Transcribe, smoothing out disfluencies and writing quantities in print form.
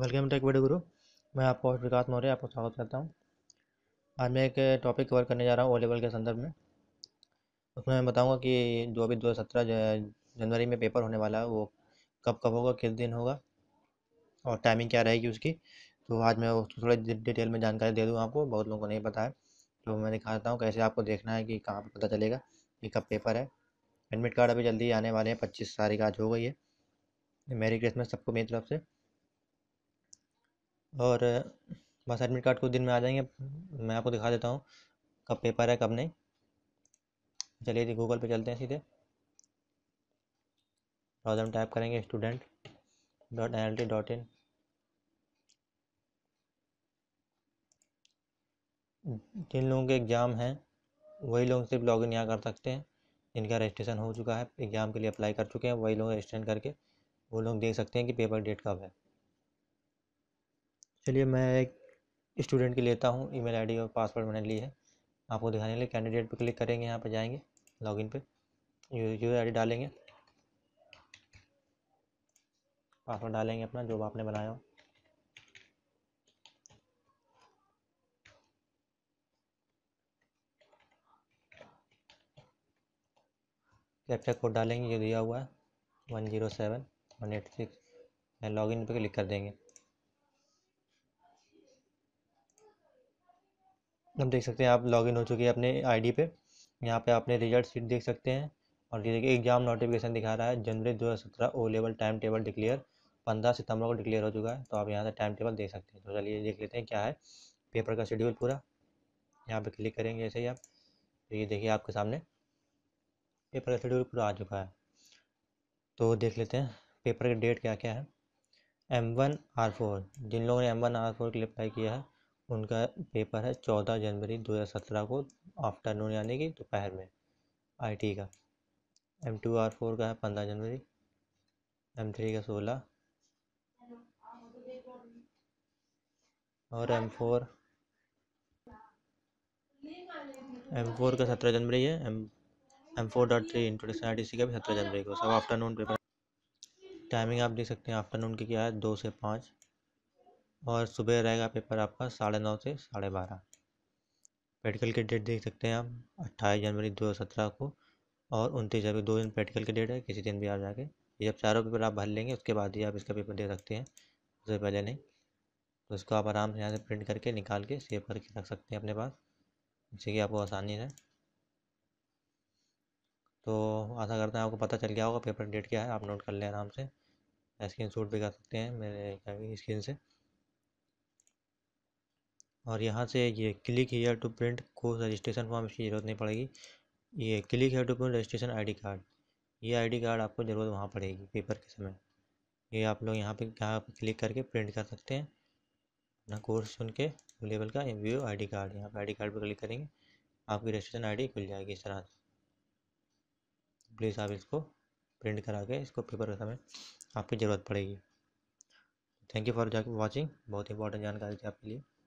Welcome टेकवीडियो गुरु। मैं आपको विकास मौर्य आपको स्वागत करता हूं। आज मैं एक टॉपिक कवर करने जा रहा हूं ओ लेवल के संदर्भ में। उसमें मैं बताऊंगा कि जो अभी 2017 जनवरी में पेपर होने वाला है वो कब होगा, किस दिन होगा और टाइमिंग क्या रहेगी उसकी। तो आज मैं उसको थोड़ा डिटेल में जानकारी दे दूँ आपको, बहुत लोगों को नहीं पता है। तो मैं दिखाता हूँ कैसे आपको देखना है कि कहाँ पर पता चलेगा कि कब पेपर है। एडमिट कार्ड अभी जल्दी आने वाले हैं, 25 तारीख आज हो गई है। मेरी क्रिसमस सबको मेरी तरफ से। और बस एडमिट कार्ड कुछ दिन में आ जाएंगे। मैं आपको दिखा देता हूँ कब पेपर है कब नहीं। चलिए जी गूगल पे चलते हैं, सीधे ब्राउज़र में टाइप करेंगे student.iit.in। जिन लोगों के एग्ज़ाम हैं वही लोग सिर्फ लॉगिन यहाँ कर सकते हैं। जिनका रजिस्ट्रेशन हो चुका है, एग्ज़ाम के लिए अप्लाई कर चुके हैं, वही लोग रजिस्ट्रेशन करके वो लोग देख सकते हैं कि पेपर डेट कब है। चलिए मैं एक स्टूडेंट की लेता हूँ। ईमेल आईडी और पासवर्ड मैंने ली है आपको दिखाने के लिए। कैंडिडेट पे क्लिक करेंगे, यहाँ पे जाएंगे लॉगिन पे, यूज़र आईडी डालेंगे, पासवर्ड डालेंगे अपना जो आपने बनाया हो। कैप्चा कोड डालेंगे जो दिया हुआ है 107186। लॉगिन पे क्लिक कर देंगे। हम देख सकते हैं आप लॉगिन हो चुके हैं अपने आईडी पे। यहाँ पे आपने रिजल्ट शीट देख सकते हैं और ये देखिए एग्जाम नोटिफिकेशन दिखा रहा है। जनवरी 2017 O level time table declare 15 सितंबर को डिक्लेयर हो चुका है। तो आप यहाँ से टाइम टेबल देख सकते हैं। तो चलिए देख लेते हैं क्या है पेपर का शेड्यूल पूरा। यहाँ पर क्लिक करेंगे ऐसे ही आप, तो ये देखिए आपके सामने पेपर का शेड्यूल पूरा आ चुका है। तो देख लेते हैं पेपर की डेट क्या क्या है। M1R4 जिन लोगों ने M1R4 के लिए अप्लाई किया है उनका पेपर है 14 जनवरी 2017 को आफ्टरनून, यानी कि दोपहर में आईटी का। M2R4 का है 15 जनवरी, M3 का 16 और M4 का 17 जनवरी है। M4.3 इंट्रोडक्शन ITC का भी 17 जनवरी को, सब आफ्टरनून पेपर। टाइमिंग आप देख सकते हैं आफ्टरनून की क्या है, 2 से 5, और सुबह रहेगा पेपर आपका 9:30 से 12:30। प्रैक्टिकल की डेट देख सकते हैं आप 28 जनवरी 2017 को और 29 जनवरी, 2 दिन प्रैक्टिकल की डेट है। किसी दिन भी आप जाके ये जब चारों पेपर आप भर लेंगे उसके बाद ही आप इसका पेपर दे सकते हैं, उससे पहले नहीं। तो इसको आप आराम से यहाँ से प्रिंट करके निकाल के सेव करके रख सकते हैं अपने पास, जिससे कि आपको आसानी है। तो आशा करते हैं आपको पता चल गया होगा पेपर डेट क्या है। आप नोट कर लें आराम से, स्क्रीनशॉट भी कर सकते हैं मेरे स्क्रीन से। और यहाँ से ये click here to print course registration form, इसकी ज़रूरत नहीं पड़ेगी। ये click here to print registration ID card, ये आईडी कार्ड आपको ज़रूरत वहाँ पड़ेगी पेपर के समय। ये आप लोग यहाँ पे क्लिक करके प्रिंट कर सकते हैं अपना कोर्स चुन के लेवल का व्यू आईडी कार्ड। यहाँ पर आईडी कार्ड पर क्लिक करेंगे, आपकी रजिस्ट्रेशन आईडी खुल जाएगी इस तरह से। प्लीज़ आप इसको प्रिंट करा के इसको पेपर के समय आपकी ज़रूरत पड़ेगी। Thank you for watching. बहुत इंपॉर्टेंट जानकारी थी आपके लिए।